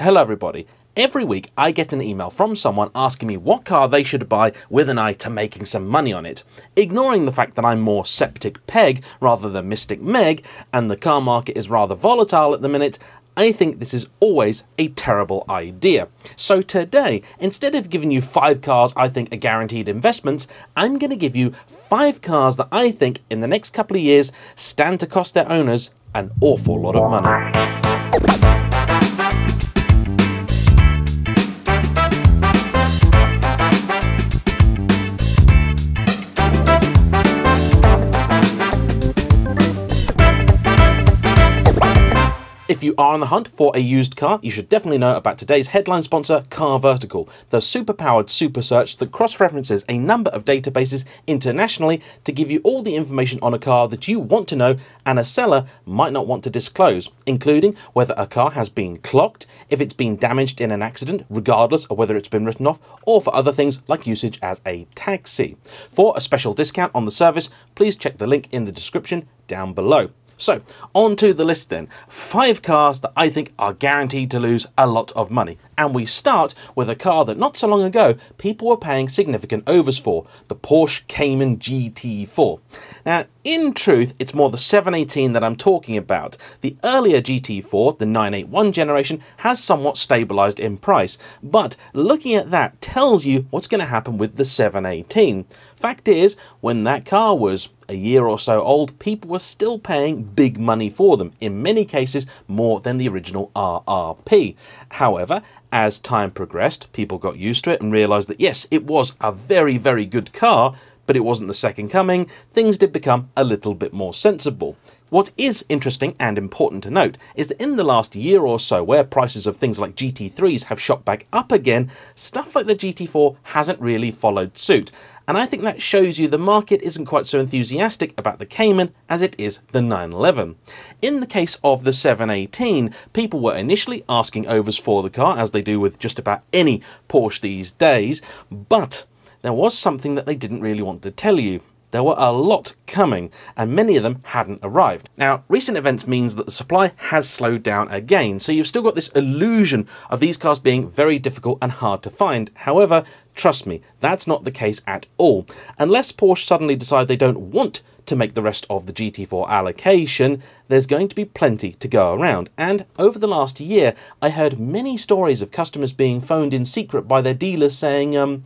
Hello everybody. Every week I get an email from someone asking me what car they should buy with an eye to making some money on it. Ignoring the fact that I'm more Septic Peg rather than Mystic Meg, and the car market is rather volatile at the minute, I think this is always a terrible idea. So today, instead of giving you 5 cars I think are guaranteed investments, I'm going to give you 5 cars that I think in the next couple of years stand to cost their owners an awful lot of money. If you are on the hunt for a used car, you should definitely know about today's headline sponsor, CarVertical, the super-powered super search that cross-references a number of databases internationally to give you all the information on a car that you want to know and a seller might not want to disclose, including whether a car has been clocked, if it's been damaged in an accident, regardless of whether it's been written off, or for other things like usage as a taxi. For a special discount on the service, please check the link in the description down below. So, on to the list then. 5 cars that I think are guaranteed to lose a lot of money. And we start with a car that not so long ago people were paying significant overs for, the Porsche Cayman GT4. Now, in truth, it's more the 718 that I'm talking about. The earlier GT4, the 981 generation, has somewhat stabilised in price, but looking at that tells you what's going to happen with the 718. Fact is, when that car was a year or so old, people were still paying big money for them, in many cases more than the original RRP. However, as time progressed, people got used to it and realised that yes, it was a very, very good car, but it wasn't the second coming. Things did become a little bit more sensible. What is interesting and important to note is that in the last year or so, where prices of things like GT3s have shot back up again, stuff like the GT4 hasn't really followed suit. And I think that shows you the market isn't quite so enthusiastic about the Cayman as it is the 911. In the case of the 718, people were initially asking overs for the car, as they do with just about any Porsche these days, but there was something that they didn't really want to tell you. There were a lot coming, and many of them hadn't arrived. Now, recent events means that the supply has slowed down again, so you've still got this illusion of these cars being very difficult and hard to find. However, trust me, that's not the case at all. Unless Porsche suddenly decide they don't want to make the rest of the GT4 allocation, there's going to be plenty to go around. And over the last year, I heard many stories of customers being phoned in secret by their dealers saying,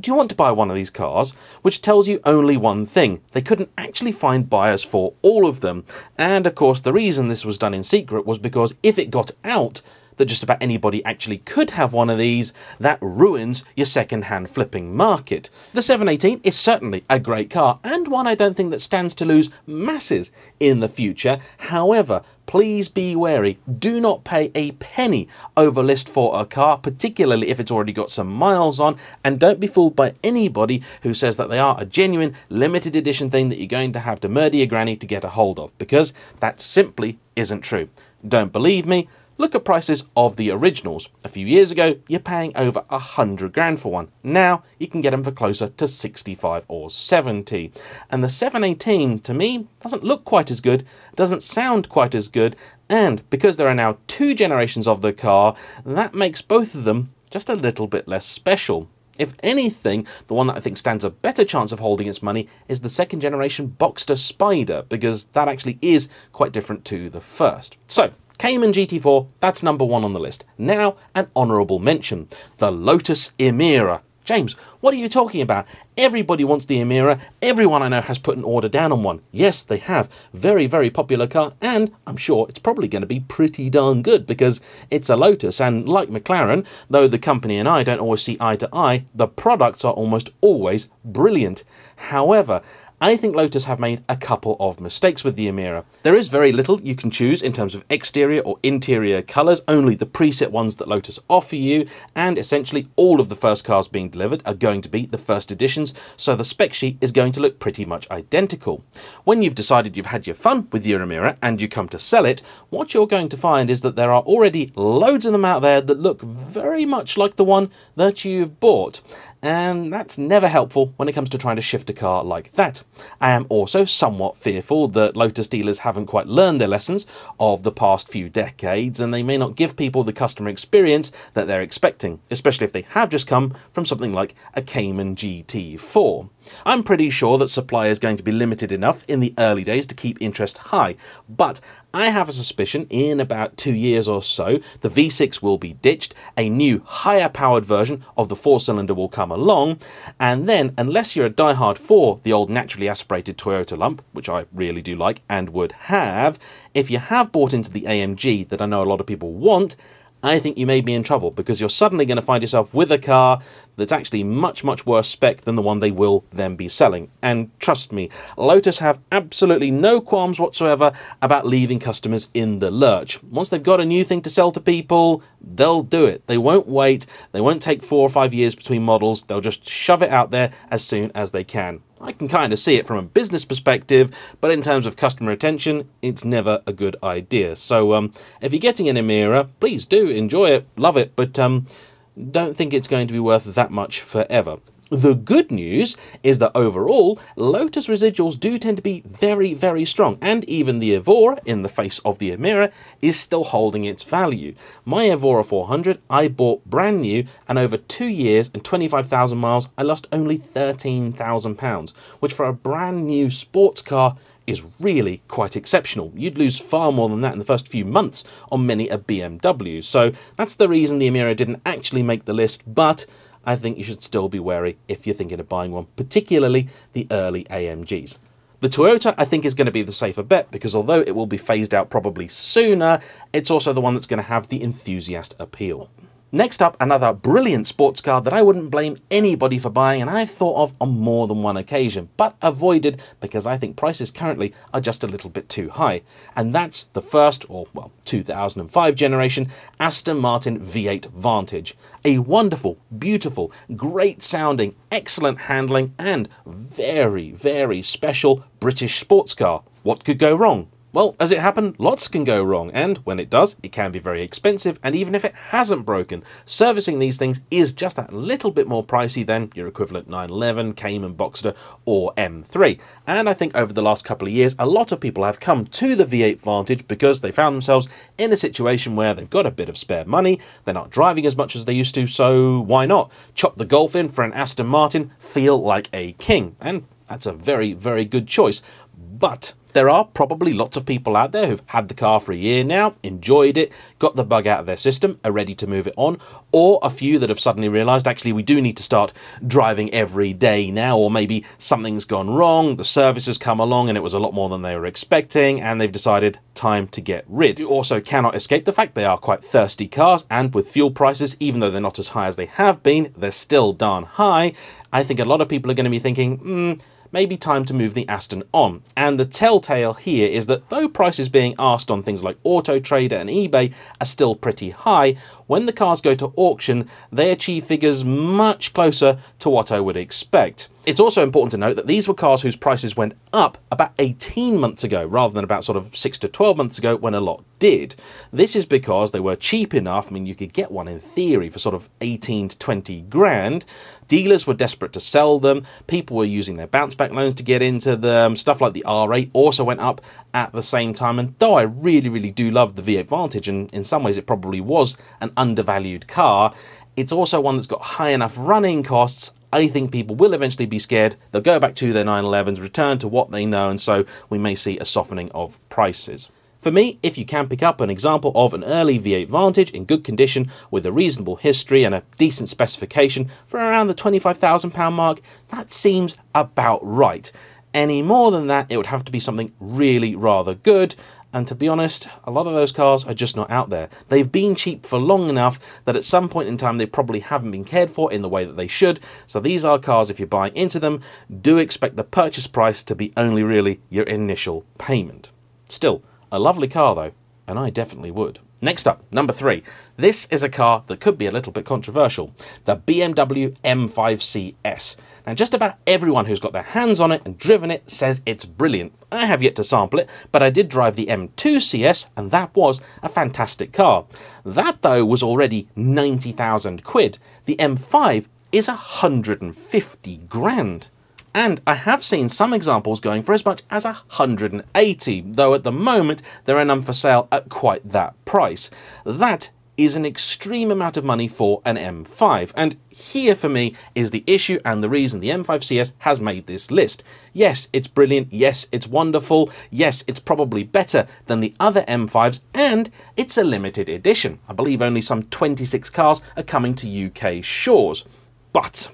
do you want to buy one of these cars? Which tells you only one thing. They couldn't actually find buyers for all of them. And of course, the reason this was done in secret was because if it got out that just about anybody actually could have one of these, that ruins your second-hand flipping market. The 718 is certainly a great car, and one I don't think that stands to lose masses in the future. However, please be wary. Do not pay a penny over list for a car, particularly if it's already got some miles on, and don't be fooled by anybody who says that they are a genuine limited edition thing that you're going to have to murder your granny to get a hold of, because that simply isn't true. Don't believe me? Look at prices of the originals. A few years ago, you're paying over 100 grand for one. Now, you can get them for closer to 65 or 70. And the 718, to me, doesn't look quite as good, doesn't sound quite as good, and because there are now 2 generations of the car, that makes both of them just a little bit less special. If anything, the one that I think stands a better chance of holding its money is the second generation Boxster Spider, because that actually is quite different to the first. So, Cayman GT4, that's number 1 on the list. Now, an honourable mention, the Lotus Emira. James, what are you talking about? Everybody wants the Emira. Everyone I know has put an order down on one. Yes, they have. Very, very popular car, and I'm sure it's probably going to be pretty darn good because it's a Lotus, and like McLaren, though the company and I don't always see eye to eye, the products are almost always brilliant. However, I think Lotus have made a couple of mistakes with the Emira. There is very little you can choose in terms of exterior or interior colours, only the preset ones that Lotus offer you, and essentially all of the first cars being delivered are going to be the first editions, so the spec sheet is going to look pretty much identical. When you've decided you've had your fun with your Emira and you come to sell it, what you're going to find is that there are already loads of them out there that look very much like the one that you've bought. and that's never helpful when it comes to trying to shift a car like that. I am also somewhat fearful that Lotus dealers haven't quite learned their lessons of the past few decades, and they may not give people the customer experience that they're expecting, especially if they have just come from something like a Cayman GT4. I'm pretty sure that supply is going to be limited enough in the early days to keep interest high, but I have a suspicion in about 2 years or so the V6 will be ditched, a new higher powered version of the four-cylinder will come along, and then unless you're a diehard for the old naturally aspirated Toyota lump, which I really do like and would have, if you have bought into the AMG that I know a lot of people want, I think you may be in trouble, because you're suddenly going to find yourself with a car that's actually much, much worse spec than the one they will then be selling. And trust me, Lotus have absolutely no qualms whatsoever about leaving customers in the lurch. Once they've got a new thing to sell to people, they'll do it. They won't wait. They won't take 4 or 5 years between models. They'll just shove it out there as soon as they can. I can kind of see it from a business perspective, but in terms of customer attention, it's never a good idea. So if you're getting an Emira, please do enjoy it, love it, but don't think it's going to be worth that much forever. The good news is that overall, Lotus residuals do tend to be very, very strong, and even the Evora, in the face of the Emira, is still holding its value. My Evora 400 I bought brand new, and over 2 years and 25,000 miles, I lost only £13,000, which for a brand new sports car is really quite exceptional. You'd lose far more than that in the first few months on many a BMW. So that's the reason the Emira didn't actually make the list, but I think you should still be wary if you're thinking of buying one, particularly the early AMGs. The Toyota, I think, is going to be the safer bet, because although it will be phased out probably sooner, it's also the one that's going to have the enthusiast appeal. Next up, another brilliant sports car that I wouldn't blame anybody for buying, and I've thought of on more than one occasion, but avoided because I think prices currently are just a little bit too high. And that's the first, or well, 2005 generation Aston Martin V8 Vantage. A wonderful, beautiful, great sounding, excellent handling, and very, very special British sports car. What could go wrong? Well, as it happened, lots can go wrong, and when it does, it can be very expensive, and even if it hasn't broken, servicing these things is just that little bit more pricey than your equivalent 911, Cayman, Boxster, or M3. And I think over the last couple of years, a lot of people have come to the V8 Vantage because they found themselves in a situation where they've got a bit of spare money, they're not driving as much as they used to, so why not? Chop the Golf in for an Aston Martin, feel like a king, and that's a very, very good choice. But there are probably lots of people out there who've had the car for a year now, enjoyed it, got the bug out of their system, are ready to move it on, or a few that have suddenly realised, actually, we do need to start driving every day now, or maybe something's gone wrong, the service has come along and it was a lot more than they were expecting, and they've decided time to get rid. You also cannot escape the fact they are quite thirsty cars, and with fuel prices, even though they're not as high as they have been, they're still darn high. I think a lot of people are going to be thinking, maybe time to move the Aston on. And the telltale here is that though prices being asked on things like AutoTrader and eBay are still pretty high, when the cars go to auction, they achieve figures much closer to what I would expect. It's also important to note that these were cars whose prices went up about 18 months ago, rather than about sort of 6 to 12 months ago when a lot did. This is because they were cheap enough. I mean, you could get one in theory for sort of 18 to 20 grand. Dealers were desperate to sell them. People were using their bounce back loans to get into them. Stuff like the R8 also went up at the same time. And though I really, really do love the V8 Vantage, and in some ways it probably was an undervalued car, it's also one that's got high enough running costs. I think people will eventually be scared. They'll go back to their 911s, return to what they know, and so we may see a softening of prices. For me, if you can pick up an example of an early V8 Vantage in good condition with a reasonable history and a decent specification for around the £25,000 mark, that seems about right. Any more than that, it would have to be something really rather good. And to be honest, a lot of those cars are just not out there. They've been cheap for long enough that at some point in time they probably haven't been cared for in the way that they should. So these are cars, if you're buying into them, do expect the purchase price to be only really your initial payment. Still, a lovely car though, and I definitely would. Next up, number 3. This is a car that could be a little bit controversial. The BMW M5 CS. Now, just about everyone who's got their hands on it and driven it says it's brilliant. I have yet to sample it, but I did drive the M2 CS, and that was a fantastic car. That, though, was already £90,000. The M5 is 150 grand. And I have seen some examples going for as much as 180, though at the moment there are none for sale at quite that price. That is an extreme amount of money for an M5, and here for me is the issue and the reason the M5 CS has made this list. Yes, it's brilliant, yes, it's wonderful, yes, it's probably better than the other M5s, and it's a limited edition. I believe only some 26 cars are coming to UK shores, but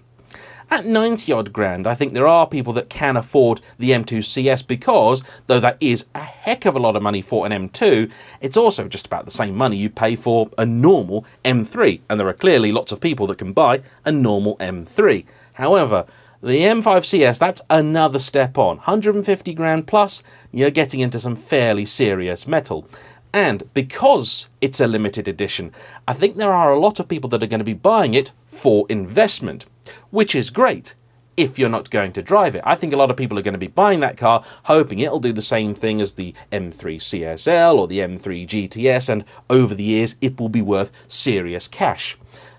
at 90 odd grand, I think there are people that can afford the M2 CS because, though that is a heck of a lot of money for an M2, it's also just about the same money you pay for a normal M3, and there are clearly lots of people that can buy a normal M3. However, the M5 CS, that's another step on. 150 grand plus, you're getting into some fairly serious metal. And because it's a limited edition, I think there are a lot of people that are going to be buying it for investment, which is great if you're not going to drive it. I think a lot of people are going to be buying that car hoping it'll do the same thing as the M3 CSL or the M3 GTS, and over the years it will be worth serious cash.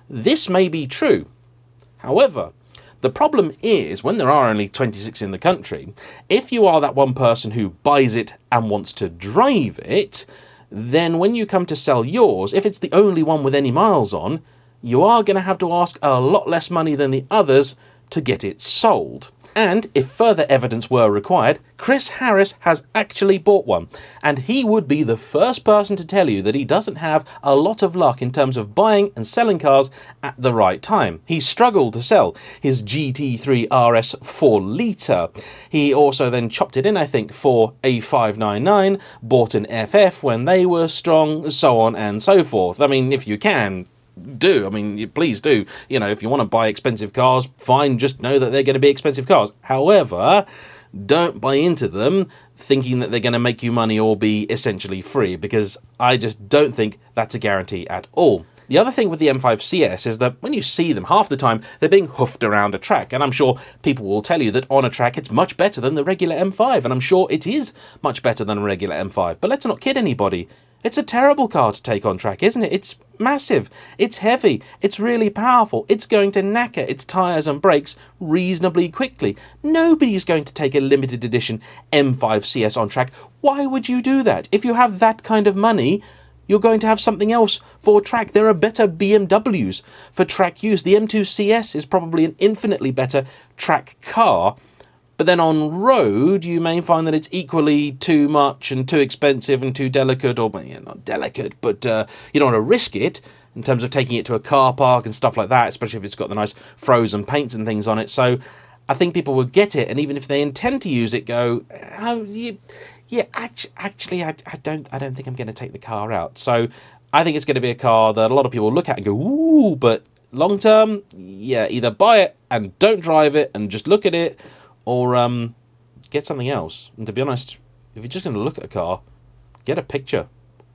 This may be true. However, the problem is, when there are only 26 in the country, if you are that one person who buys it and wants to drive it, then when you come to sell yours, if it's the only one with any miles on, you are going to have to ask a lot less money than the others to get it sold. And if further evidence were required, Chris Harris has actually bought one, and he would be the first person to tell you that he doesn't have a lot of luck in terms of buying and selling cars at the right time. He struggled to sell his GT3 RS 4-litre. He also then chopped it in, I think, for a 599, bought an FF when they were strong, so on and so forth. I mean, if you can, please do. You know, if you want to buy expensive cars, fine, just know that they're going to be expensive cars. However, don't buy into them thinking that they're going to make you money or be essentially free, because I just don't think that's a guarantee at all. The other thing with the M5 CS is that when you see them, half the time they're being hoofed around a track, and I'm sure people will tell you that on a track it's much better than the regular M5, and I'm sure it is much better than a regular M5, but let's not kid anybody. It's a terrible car to take on track, isn't it? It's massive, it's heavy, it's really powerful, it's going to knacker its tyres and brakes reasonably quickly. Nobody's going to take a limited edition M5 CS on track. Why would you do that? If you have that kind of money, you're going to have something else for track. There are better BMWs for track use. The M2 CS is probably an infinitely better track car. But then on road, you may find that it's equally too much and too expensive and too delicate, or yeah, not delicate, but you don't want to risk it in terms of taking it to a car park and stuff like that, especially if it's got the nice frozen paints and things on it. So I think people will get it, and even if they intend to use it, go, oh, yeah, actually, I don't think I'm going to take the car out. So I think it's going to be a car that a lot of people look at and go, ooh, but long term, yeah, either buy it and don't drive it and just look at it, or get something else. And to be honest, if you're just going to look at a car, get a picture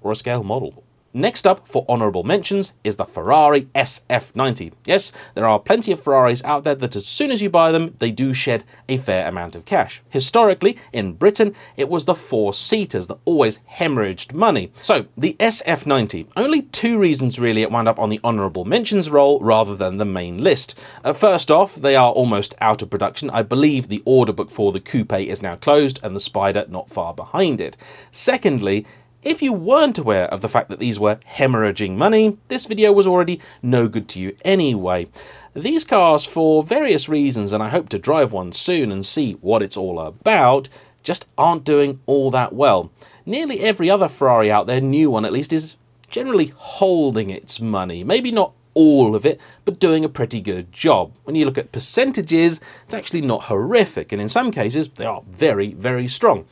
or a scale model. Next up for honourable mentions is the Ferrari SF90. Yes, there are plenty of Ferraris out there that as soon as you buy them, they do shed a fair amount of cash. Historically, in Britain, it was the four-seaters that always hemorrhaged money. So, the SF90. Only two reasons really it wound up on the honourable mentions roll rather than the main list. First off, they are almost out of production. I believe the order book for the coupe is now closed and the Spider not far behind it. Secondly, if you weren't aware of the fact that these were hemorrhaging money, this video was already no good to you anyway. These cars, for various reasons, and I hope to drive one soon and see what it's all about, just aren't doing all that well. Nearly every other Ferrari out there, new one at least, is generally holding its money. Maybe not all of it, but doing a pretty good job. When you look at percentages, it's actually not horrific, and in some cases, they are very, very strong.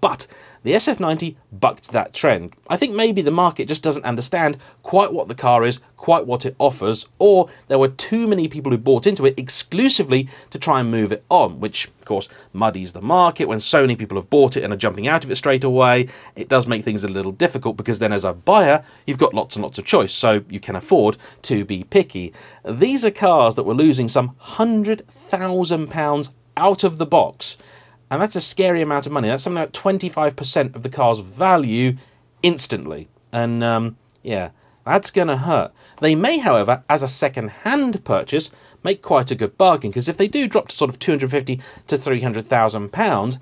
But the SF90 bucked that trend. I think maybe the market just doesn't understand quite what the car is, quite what it offers, or there were too many people who bought into it exclusively to try and move it on, which of course muddies the market. When so many people have bought it and are jumping out of it straight away, it does make things a little difficult, because then as a buyer, you've got lots and lots of choice, so you can afford to be picky. These are cars that were losing some £100,000 out of the box. And that's a scary amount of money. That's something like 25% of the car's value instantly. And yeah, That's going to hurt. They may, however, as a second-hand purchase, make quite a good bargain, because if they do drop to sort of £250,000 to £300,000,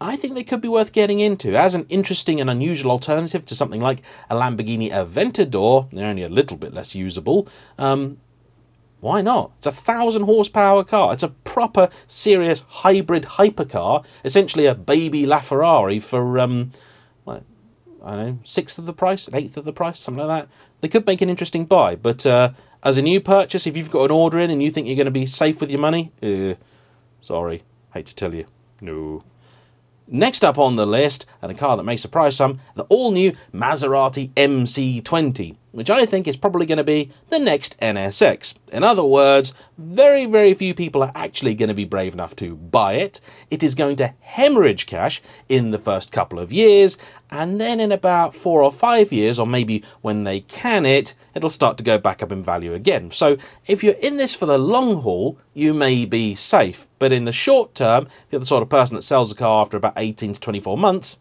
I think they could be worth getting into as an interesting and unusual alternative to something like a Lamborghini Aventador. They're only a little bit less usable. Why not? It's a 1,000 horsepower car. It's a proper, serious hybrid hypercar, essentially a baby LaFerrari for, well, I don't know, 1/6 of the price, 1/8 of the price, something like that. They could make an interesting buy, but as a new purchase, if you've got an order in and you think you're going to be safe with your money, sorry, hate to tell you, no. Next up on the list, and a car that may surprise some, the all-new Maserati MC20, which I think is probably going to be the next NSX. In other words, very, very few people are actually going to be brave enough to buy it. It is going to hemorrhage cash in the first couple of years, and then in about 4 or 5 years, or maybe when they can it'll start to go back up in value again. So if you're in this for the long haul, you may be safe. But in the short term, if you're the sort of person that sells a car after about 18 to 24 months,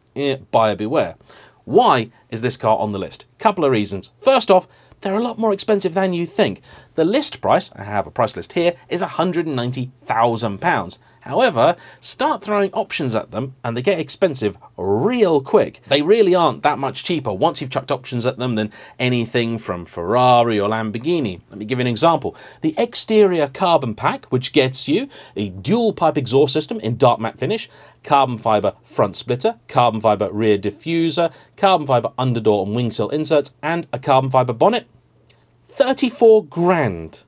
buyer beware. Why is this car on the list? Couple of reasons. First off, they're a lot more expensive than you think. The list price, I have a price list here, is £190,000. However, start throwing options at them and they get expensive real quick. They really aren't that much cheaper once you've chucked options at them than anything from Ferrari or Lamborghini. Let me give you an example. The exterior carbon pack, which gets you a dual pipe exhaust system in dark matte finish, carbon fiber front splitter, carbon fiber rear diffuser, carbon fiber underdoor and wing sill inserts, and a carbon fiber bonnet, 34 grand.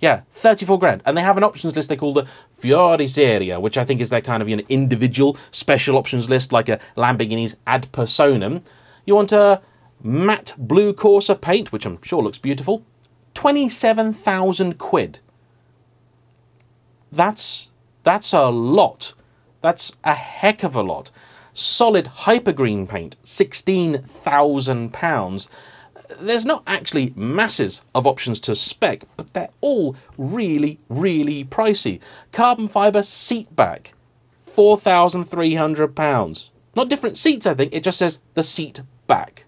Yeah, 34 grand. And they have an options list they call the Fioriseria, which I think is their kind of, you know, individual special options list, like a Lamborghini's ad personam. You want a matte blue Corsa paint, which I'm sure looks beautiful, 27,000 quid. That's a lot. That's a heck of a lot. Solid hypergreen paint, 16,000 pounds. There's not actually masses of options to spec, but they're all really, really pricey. Carbon fibre seat back, £4,300. Not different seats, I think, it just says the seat back.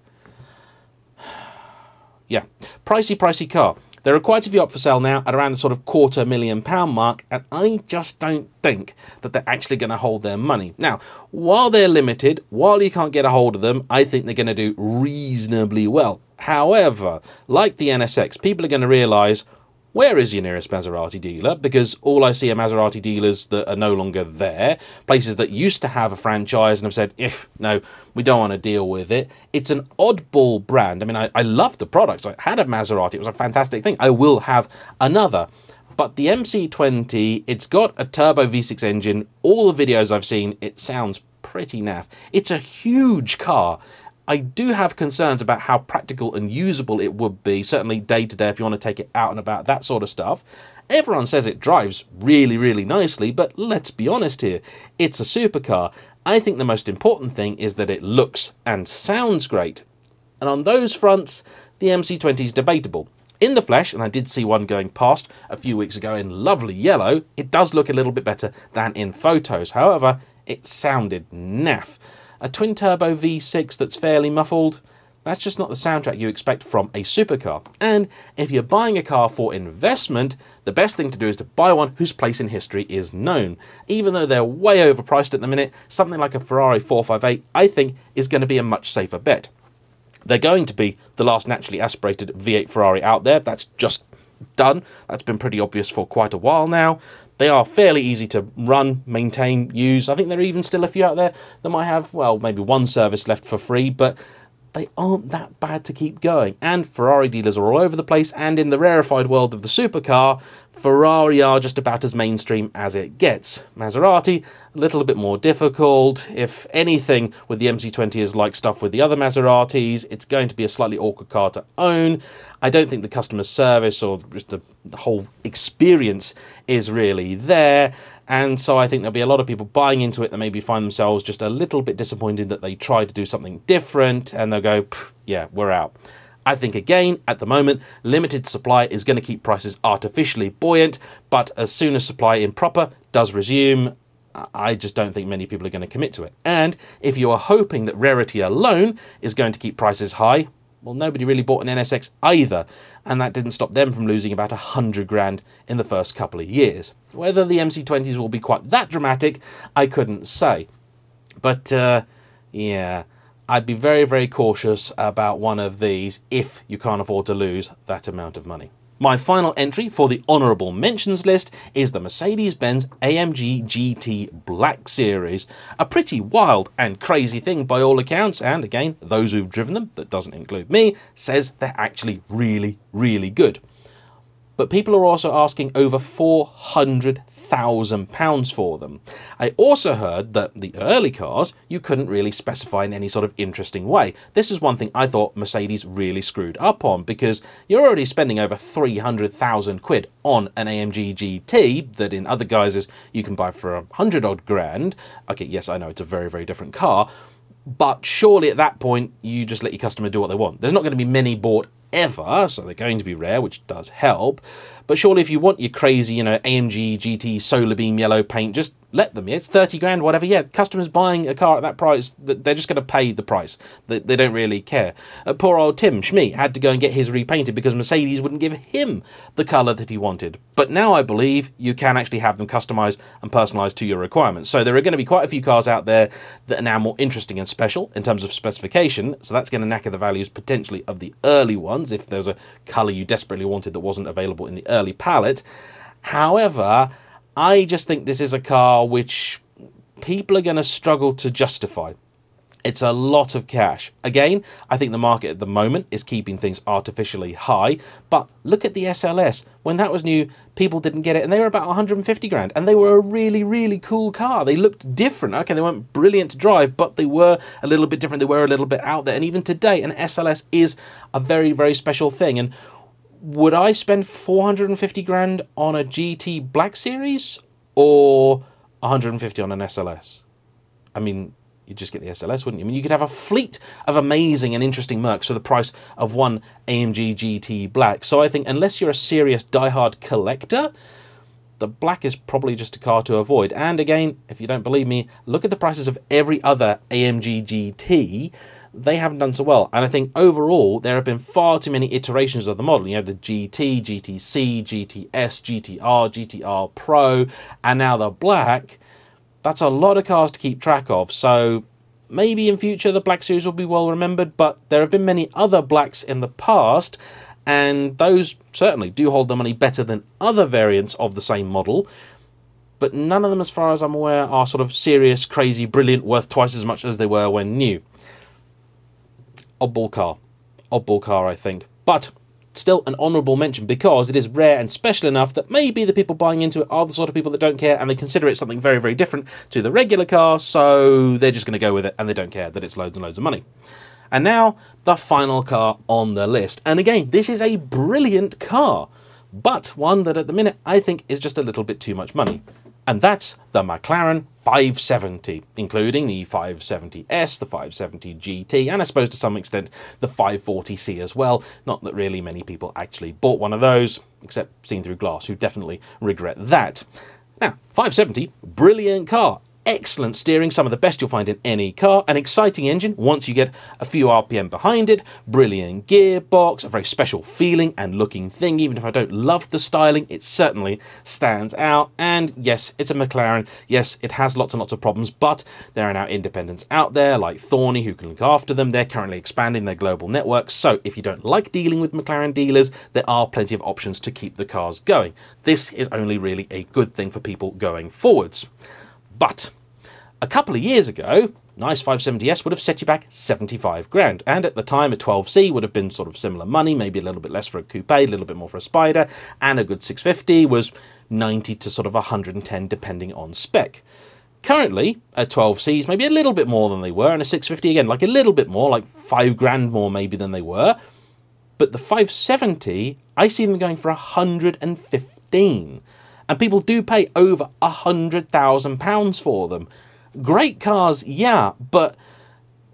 Yeah, pricey, pricey car. There are quite a few up for sale now at around the sort of £250,000 mark, and I just don't think that they're actually going to hold their money. Now, while they're limited, while you can't get a hold of them, I think they're going to do reasonably well. However, like the NSX, people are going to realise, where is your nearest Maserati dealer? Because all I see are Maserati dealers that are no longer there, places that used to have a franchise and have said, no, we don't want to deal with it. It's an oddball brand. I mean, I love the products. I had a Maserati. It was a fantastic thing. I will have another. But the MC20, it's got a turbo V6 engine. All the videos I've seen, it sounds pretty naff. It's a huge car. I do have concerns about how practical and usable it would be, certainly day to day if you want to take it out and about, that sort of stuff. Everyone says it drives really, really nicely, but let's be honest here, it's a supercar. I think the most important thing is that it looks and sounds great. And on those fronts, the MC20 is debatable. In the flesh, and I did see one going past a few weeks ago in lovely yellow, it does look a little bit better than in photos. However, it sounded naff. A twin-turbo V6 that's fairly muffled, that's just not the soundtrack you expect from a supercar. And if you're buying a car for investment, the best thing to do is to buy one whose place in history is known. Even though they're way overpriced at the minute, something like a Ferrari 458, I think, is going to be a much safer bet. They're going to be the last naturally aspirated V8 Ferrari out there. That's just done. That's been pretty obvious for quite a while now. They are fairly easy to run, maintain, use. I think there are even still a few out there that might have, well, maybe one service left for free, but they aren't that bad to keep going. And Ferrari dealers are all over the place, and in the rarefied world of the supercar, Ferrari are just about as mainstream as it gets. Maserati, a little bit more difficult. If anything with the MC20 is like stuff with the other Maseratis, it's going to be a slightly awkward car to own. I don't think the customer service or just the whole experience is really there. And so I think there'll be a lot of people buying into it that maybe find themselves just a little bit disappointed that they tried to do something different and they'll go, yeah, we're out. I think, again, at the moment, limited supply is going to keep prices artificially buoyant, but as soon as supply in proper does resume, I just don't think many people are going to commit to it. And if you are hoping that rarity alone is going to keep prices high, well, nobody really bought an NSX either, and that didn't stop them from losing about 100 grand in the first couple of years. Whether the MC20s will be quite that dramatic, I couldn't say. But, yeah, I'd be very, very cautious about one of these if you can't afford to lose that amount of money. My final entry for the honourable mentions list is the Mercedes-Benz AMG GT Black Series. A pretty wild and crazy thing by all accounts, and again, those who've driven them, that doesn't include me, says they're actually really, really good. But people are also asking over £400,000 for them. I also heard that the early cars you couldn't really specify in any sort of interesting way. This is one thing I thought Mercedes really screwed up on, because you're already spending over 300,000 quid on an AMG GT that in other guises you can buy for 100 odd grand. Okay, yes, I know it's a very, very different car, but surely at that point you just let your customer do what they want. There's not going to be many bought ever, so they're going to be rare, which does help. But surely if you want your crazy, you know, AMG GT solar beam yellow paint, just let them. It's 30 grand, whatever. Yeah, customers buying a car at that price, they're just going to pay the price. They don't really care. Poor old Tim Schmee had to go and get his repainted because Mercedes wouldn't give him the colour that he wanted. But now I believe you can actually have them customised and personalised to your requirements. So there are going to be quite a few cars out there that are now more interesting and special in terms of specification. So that's going to knacker the values potentially of the early ones if there's a colour you desperately wanted that wasn't available in the early palette. However, I just think this is a car which people are going to struggle to justify. It's a lot of cash. Again, I think the market at the moment is keeping things artificially high, but look at the SLS. When that was new, people didn't get it, and they were about 150 grand, and they were a really, really cool car. They looked different. Okay, they weren't brilliant to drive, but they were a little bit different. They were a little bit out there, and even today, an SLS is a very, very special thing. And would I spend 450 grand on a GT Black Series or 150 on an SLS? I mean, you'd just get the SLS, wouldn't you? I mean, you could have a fleet of amazing and interesting Mercs for the price of one AMG GT Black. So I think unless you're a serious diehard collector, the Black is probably just a car to avoid. And again, if you don't believe me, look at the prices of every other AMG GT. They haven't done so well, and I think overall there have been far too many iterations of the model. You know, the GT, GTC, GTS, GTR, GTR Pro, and now the Black. That's a lot of cars to keep track of, so maybe in future the Black Series will be well remembered, but there have been many other Blacks in the past, and those certainly do hold their money better than other variants of the same model. But none of them, as far as I'm aware, are sort of serious, crazy, brilliant, worth twice as much as they were when new. Oddball car, I think, but still an honourable mention because it is rare and special enough that maybe the people buying into it are the sort of people that don't care, and they consider it something very, very different to the regular car, so they're just going to go with it and they don't care that it's loads and loads of money. And now the final car on the list, and again, this is a brilliant car, but one that at the minute I think is just a little bit too much money. And that's the McLaren 570, including the 570S, the 570 GT, and I suppose to some extent the 540C as well. Not that really many people actually bought one of those, except Seen Through Glass, who definitely regret that. Now, 570, brilliant car. Excellent steering, some of the best you'll find in any car, an exciting engine once you get a few RPM behind it, brilliant gearbox, a very special feeling and looking thing. Even if I don't love the styling, it certainly stands out. And yes, it's a McLaren. Yes, it has lots and lots of problems, but there are now independents out there like Thorny who can look after them. They're currently expanding their global network, so if you don't like dealing with McLaren dealers, there are plenty of options to keep the cars going. This is only really a good thing for people going forwards. But a couple of years ago, nice 570S would have set you back 75 grand. And at the time, a 12C would have been sort of similar money, maybe a little bit less for a coupe, a little bit more for a Spider, and a good 650 was 90 to sort of 110 depending on spec. Currently, a 12C's maybe a little bit more than they were, and a 650 again, like a little bit more, like 5 grand more maybe than they were. But the 570, I see them going for 115. And people do pay over £100,000 for them. Great cars, yeah, but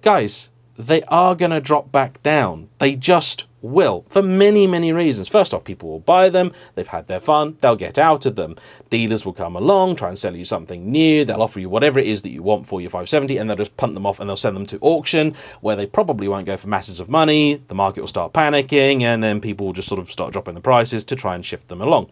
guys, they are going to drop back down. They just will, for many, many reasons. First off, people will buy them. They've had their fun. They'll get out of them. Dealers will come along, try and sell you something new. They'll offer you whatever it is that you want for your 570, and they'll just punt them off and they'll send them to auction, where they probably won't go for masses of money. The market will start panicking, and then people will just sort of start dropping the prices to try and shift them along.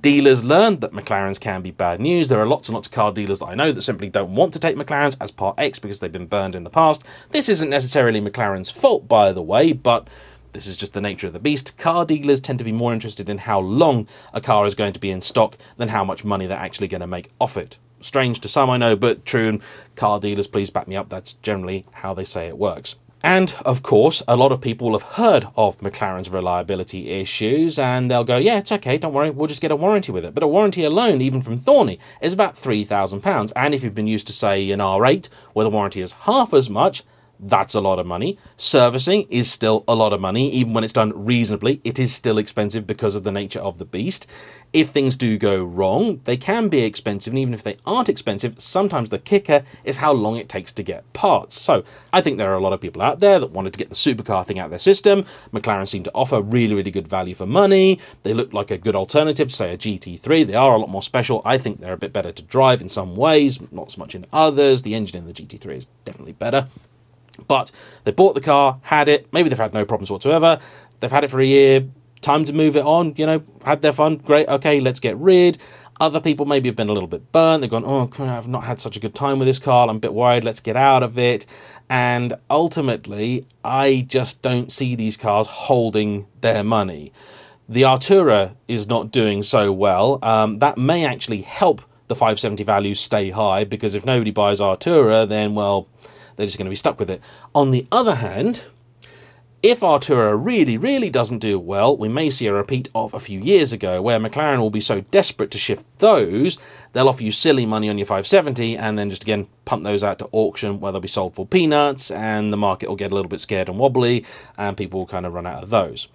Dealers learned that McLarens can be bad news. There are lots and lots of car dealers that I know that simply don't want to take McLarens as Part X because they've been burned in the past. This isn't necessarily McLaren's fault, by the way, but this is just the nature of the beast. Car dealers tend to be more interested in how long a car is going to be in stock than how much money they're actually going to make off it. Strange to some, I know, but true. And car dealers, please back me up. That's generally how they say it works. And, of course, a lot of people will have heard of McLaren's reliability issues, and they'll go, yeah, it's okay, don't worry, we'll just get a warranty with it. But a warranty alone, even from Thorny, is about £3,000. And if you've been used to, say, an R8, where the warranty is half as much, that's a lot of money. Servicing is still a lot of money. Even when it's done reasonably, it is still expensive because of the nature of the beast. If things do go wrong, they can be expensive. And even if they aren't expensive, sometimes the kicker is how long it takes to get parts. So I think there are a lot of people out there that wanted to get the supercar thing out of their system. McLaren seemed to offer really, really good value for money. They looked like a good alternative to, say, a GT3. They are a lot more special. I think they're a bit better to drive in some ways, not so much in others. The engine in the GT3 is definitely better. But they bought the car, had it, maybe they've had no problems whatsoever, they've had it for a year, time to move it on, you know, had their fun, great, okay, let's get rid. Other people maybe have been a little bit burnt, they've gone, oh, I've not had such a good time with this car, I'm a bit worried, let's get out of it. And ultimately, I just don't see these cars holding their money. The Artura is not doing so well. That may actually help the 570 values stay high, because if nobody buys Artura, then, well, they're just going to be stuck with it. On the other hand, if Artura really, really doesn't do well, we may see a repeat of a few years ago where McLaren will be so desperate to shift those, they'll offer you silly money on your 570 and then just again pump those out to auction where they'll be sold for peanuts, and the market will get a little bit scared and wobbly and people will kind of run out of those.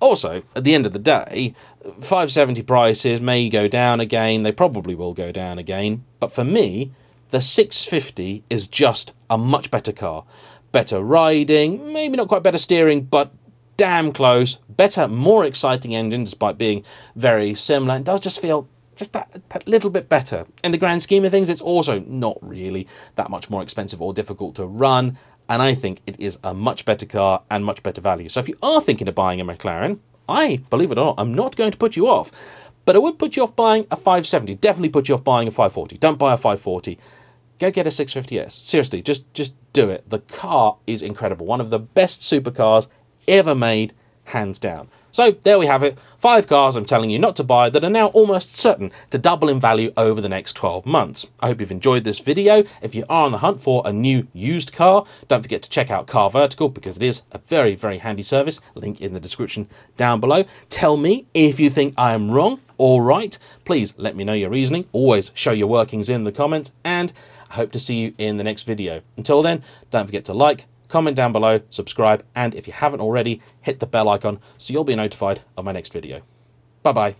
Also, at the end of the day, 570 prices may go down again. They probably will go down again. But for me, the 650 is just a much better car. Better riding, maybe not quite better steering, but damn close. Better, more exciting engine, despite being very similar. It does just feel just that little bit better. In the grand scheme of things, it's also not really that much more expensive or difficult to run. And I think it is a much better car and much better value. So if you are thinking of buying a McLaren, I, believe it or not, I'm not going to put you off. But I would put you off buying a 570. Definitely put you off buying a 540. Don't buy a 540. Go get a 650S. Seriously, just do it. The car is incredible. One of the best supercars ever made, hands down. So there we have it. 5 cars I'm telling you not to buy that are now almost certain to double in value over the next 12 months. I hope you've enjoyed this video. If you are on the hunt for a new used car, don't forget to check out CarVertical because it is a very, very handy service. Link in the description down below. Tell me if you think I am wrong. All right, please let me know your reasoning. Always show your workings in the comments, and I hope to see you in the next video. Until then, don't forget to like, comment down below, subscribe, and if you haven't already, hit the bell icon so you'll be notified of my next video. Bye-bye.